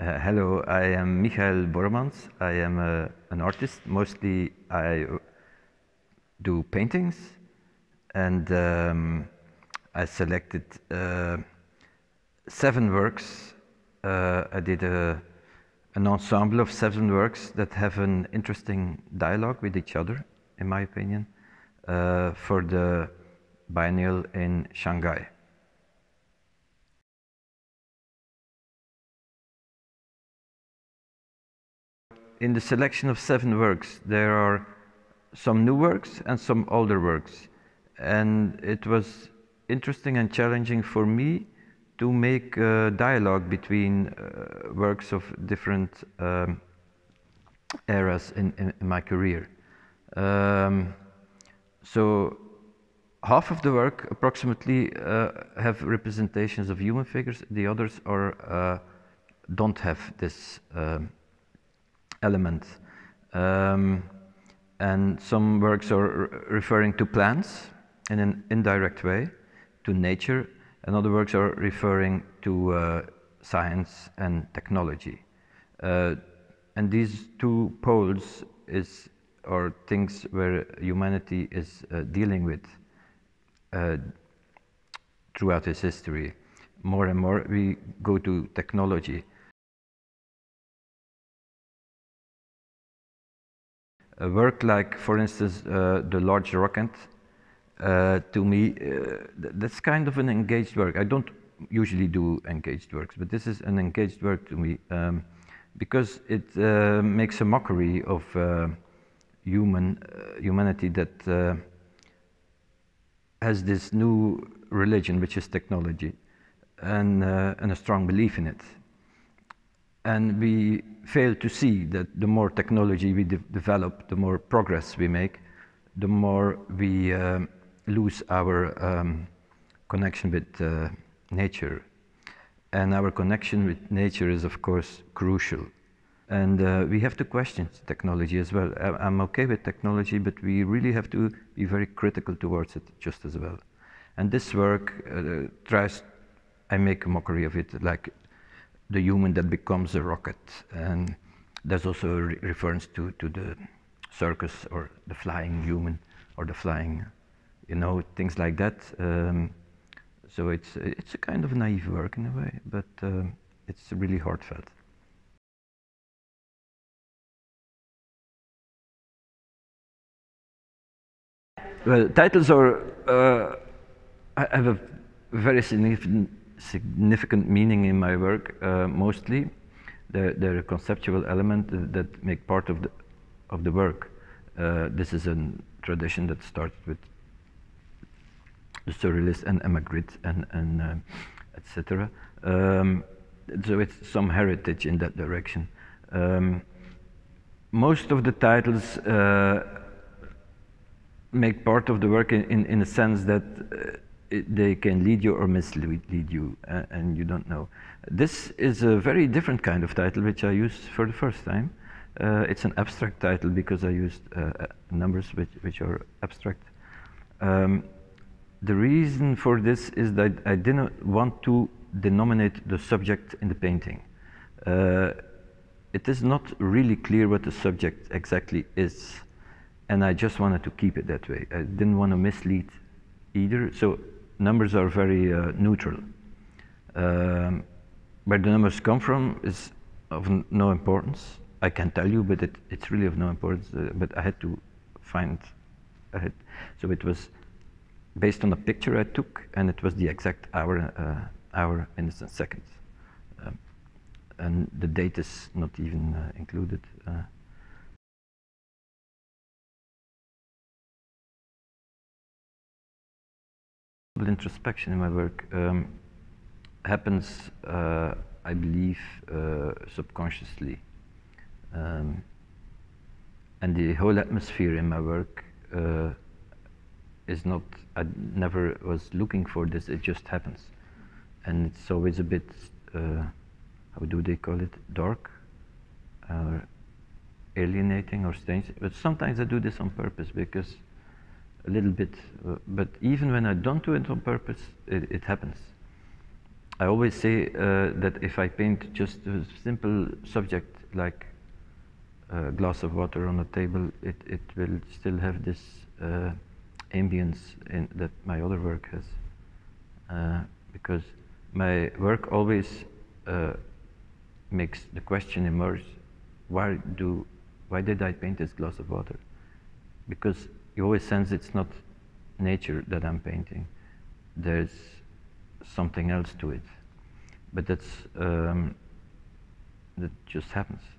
Hello, I am Michaël Borremans. I am an artist. Mostly I do paintings, and I selected 7 works. I did an ensemble of 7 works that have an interesting dialogue with each other, in my opinion, for the biennial in Shanghai. In the selection of 7 works, there are some new works and some older works. And it was interesting and challenging for me to make a dialogue between works of different eras in my career. So half of the work, approximately, have representations of human figures. The others are don't have this element, and some works are referring to plants in an indirect way, to nature, and other works are referring to science and technology. And these two poles are things where humanity is dealing with throughout its history. More and more we go to technology. A work like, for instance, The Large Rocket, to me, that's kind of an engaged work. I don't usually do engaged works, but this is an engaged work to me, because it makes a mockery of humanity that has this new religion, which is technology, and a strong belief in it. And we fail to see that the more technology we develop, the more progress we make, the more we lose our connection with nature. And our connection with nature is, of course, crucial. And we have to question technology as well. I'm okay with technology, but we really have to be very critical towards it just as well. And this work I make a mockery of it, like the human that becomes a rocket. And there's also a reference to the circus, or the flying human, or the flying, you know, things like that. So it's a kind of naive work in a way, but it's really heartfelt. Well, titles are have a very significant meaning in my work. Mostly, they're a conceptual element that make part of the work. This is a tradition that started with the Surrealist and Magritte and etc. So it's some heritage in that direction. Most of the titles make part of the work in a sense that they can lead you or mislead you, and you don't know. This is a very different kind of title, which I used for the first time. It's an abstract title because I used numbers which are abstract. The reason for this is that I didn't want to denominate the subject in the painting. It is not really clear what the subject exactly is, and I just wanted to keep it that way. I didn't want to mislead either, so numbers are very neutral. Where the numbers come from is of no importance. I can tell you, but it's really of no importance. But I had to find it. So it was based on a picture I took, and it was the exact hour, minutes, and seconds. And the date is not even included. Introspection in my work happens, I believe, subconsciously, and the whole atmosphere in my work is not. I never was looking for this; it just happens, and it's always a bit. How do they call it? Dark, alienating, or strange. But sometimes I do this on purpose because. A little bit, but even when I don't do it on purpose, it happens. I always say that if I paint just a simple subject like a glass of water on a table, it will still have this ambience in that my other work has, because my work always makes the question emerge: why did I paint this glass of water? Because you always sense it's not nature that I'm painting. There's something else to it, but that just happens.